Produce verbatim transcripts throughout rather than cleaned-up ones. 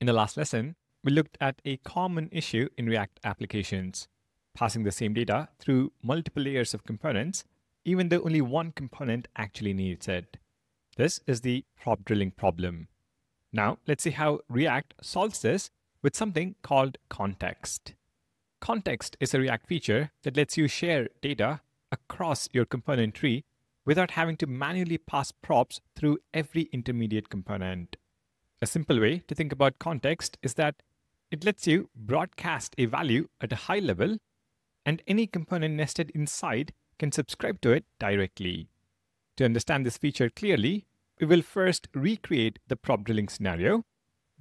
In the last lesson, we looked at a common issue in React applications, passing the same data through multiple layers of components, even though only one component actually needs it. This is the prop drilling problem. Now, let's see how React solves this with something called context. Context is a React feature that lets you share data across your component tree without having to manually pass props through every intermediate component. A simple way to think about context is that it lets you broadcast a value at a high level, and any component nested inside can subscribe to it directly. To understand this feature clearly, we will first recreate the prop drilling scenario,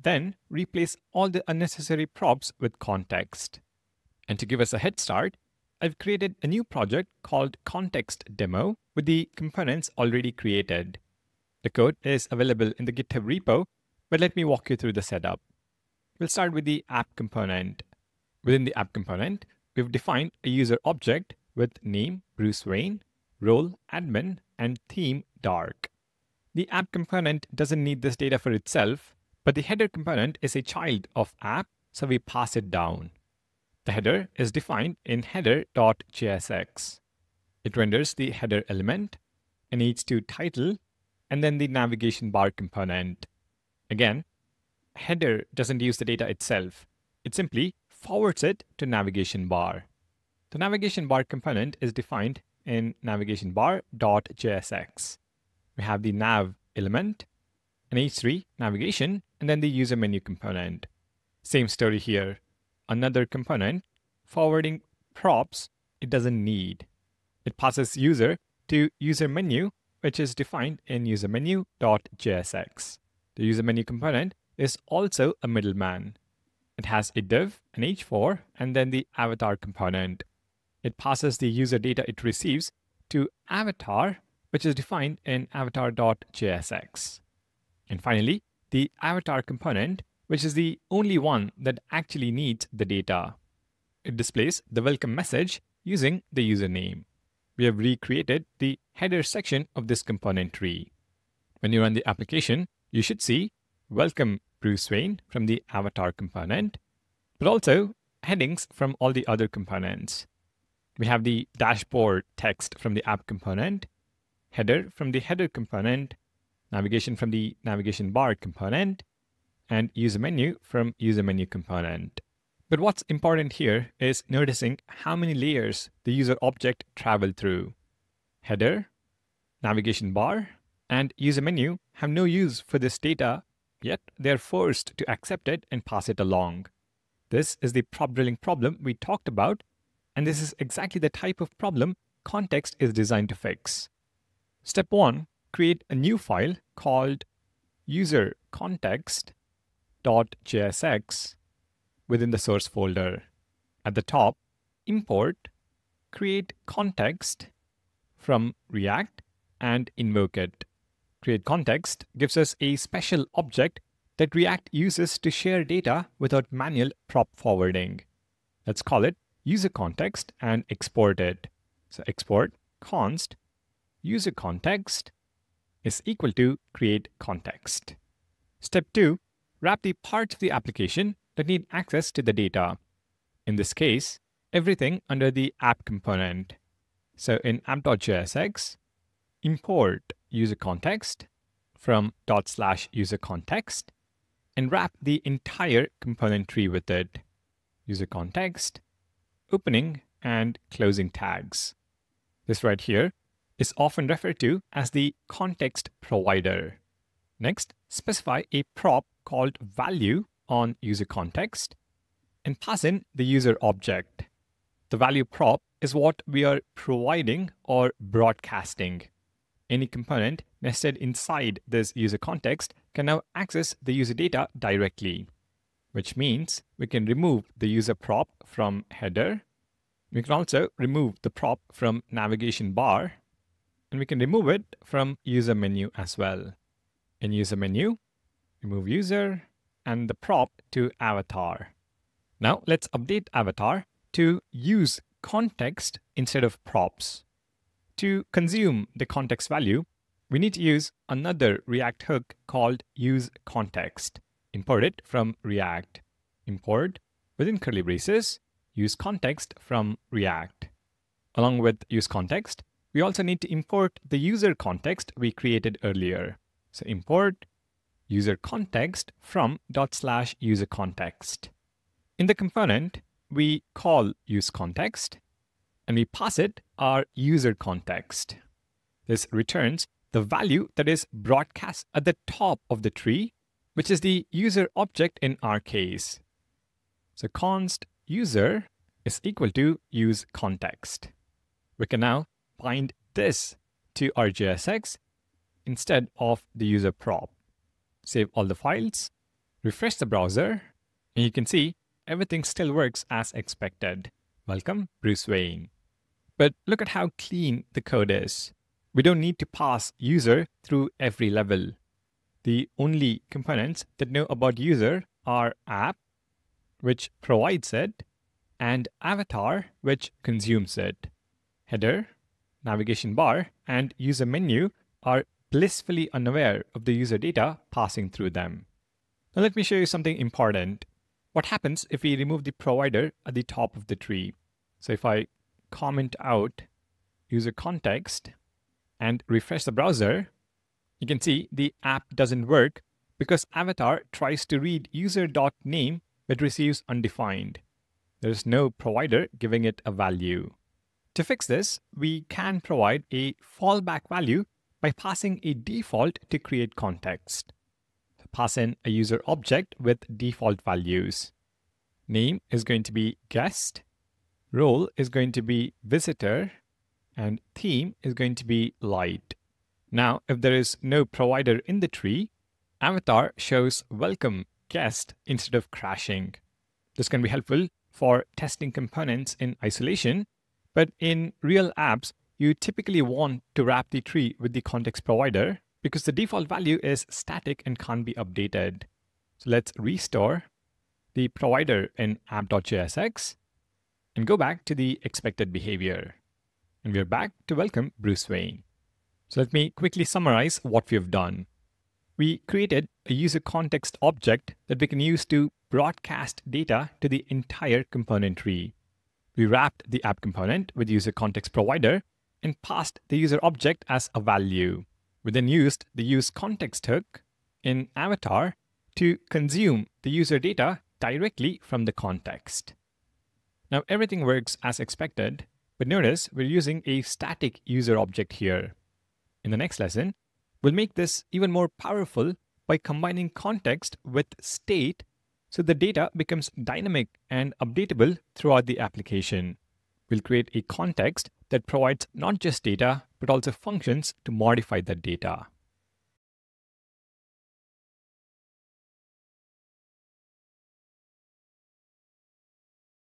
then replace all the unnecessary props with context. And to give us a head start, I've created a new project called Context Demo with the components already created. The code is available in the GitHub repo, but let me walk you through the setup. We'll start with the app component. Within the app component, we've defined a user object with name Bruce Wayne, role admin, and theme dark. The app component doesn't need this data for itself, but the header component is a child of app, so we pass it down. The header is defined in header dot J S X. It renders the header element, an H two title, and then the navigation bar component. Again, header doesn't use the data itself. It simply forwards it to navigation bar. The navigation bar component is defined in navigation bar dot J S X. We have the nav element, an H three navigation, and then the user menu component. Same story here. Another component forwarding props it doesn't need. It passes user to user menu, which is defined in user menu dot J S X. The user menu component is also a middleman. It has a div, an H four, and then the avatar component. It passes the user data it receives to avatar, which is defined in avatar dot J S X. And finally, the avatar component, which is the only one that actually needs the data. It displays the welcome message using the username. We have recreated the header section of this component tree. When you run the application, you should see welcome Bruce Wayne from the avatar component, but also headings from all the other components. We have the dashboard text from the app component, header from the header component, navigation from the navigation bar component, and user menu from user menu component. But what's important here is noticing how many layers the user object traveled through. Header, navigation bar, and user menu have no use for this data, yet they're forced to accept it and pass it along. This is the prop drilling problem we talked about, and this is exactly the type of problem Context is designed to fix. Step one, create a new file called user context. .jsx within the source folder. At the top, import createContext from React and invoke it. createContext gives us a special object that React uses to share data without manual prop forwarding. Let's call it userContext and export it. So export const userContext is equal to createContext. Step two, wrap the parts of the application that need access to the data. In this case, everything under the app component. So in app dot J S X, import userContext from dot slash userContext and wrap the entire component tree with it. userContext, opening and closing tags. This right here is often referred to as the context provider. Next, specify a prop called value on userContext and pass in the user object. The value prop is what we are providing or broadcasting. Any component nested inside this userContext can now access the user data directly, which means we can remove the user prop from header. We can also remove the prop from navigation bar, and we can remove it from user menu as well. In user menu, remove user and the prop to avatar. Now let's update avatar to use context instead of props. To consume the context value, we need to use another React hook called useContext. import it from React. Import within curly braces useContext from React. Along with useContext, we also need to import the user context we created earlier. So import userContext from dot slash userContext. In the component, we call useContext and we pass it our user context. This returns the value that is broadcast at the top of the tree, which is the user object in our case. So const user is equal to useContext. We can now bind this to our J S X instead of the user prop. Save all the files, refresh the browser, and you can see everything still works as expected. Welcome, Bruce Wayne. But look at how clean the code is. We don't need to pass user through every level. The only components that know about user are app, which provides it, and avatar, which consumes it. Header, navigation bar, and user menu are blissfully unaware of the user data passing through them. Now let me show you something important. What happens if we remove the provider at the top of the tree? So if I comment out user context and refresh the browser, you can see the app doesn't work because avatar tries to read user.name but receives undefined. There is no provider giving it a value. To fix this, we can provide a fallback value by passing a default to createContext. Pass in a user object with default values. Name is going to be guest, role is going to be visitor, and theme is going to be light. Now, if there is no provider in the tree, avatar shows welcome guest instead of crashing. This can be helpful for testing components in isolation, but in real apps, you typically want to wrap the tree with the context provider because the default value is static and can't be updated. So let's restore the provider in app.jsx and go back to the expected behavior. And we're back to welcome Bruce Wayne. So let me quickly summarize what we've done. We created a user context object that we can use to broadcast data to the entire component tree. We wrapped the app component with user context provider and passed the user object as a value. We then used the useContext hook in avatar to consume the user data directly from the context. Now everything works as expected, but notice we're using a static user object here. In the next lesson, we'll make this even more powerful by combining context with state so the data becomes dynamic and updatable throughout the application. We'll create a context that provides not just data, but also functions to modify that data.